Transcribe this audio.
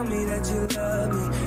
Tell me that you love me.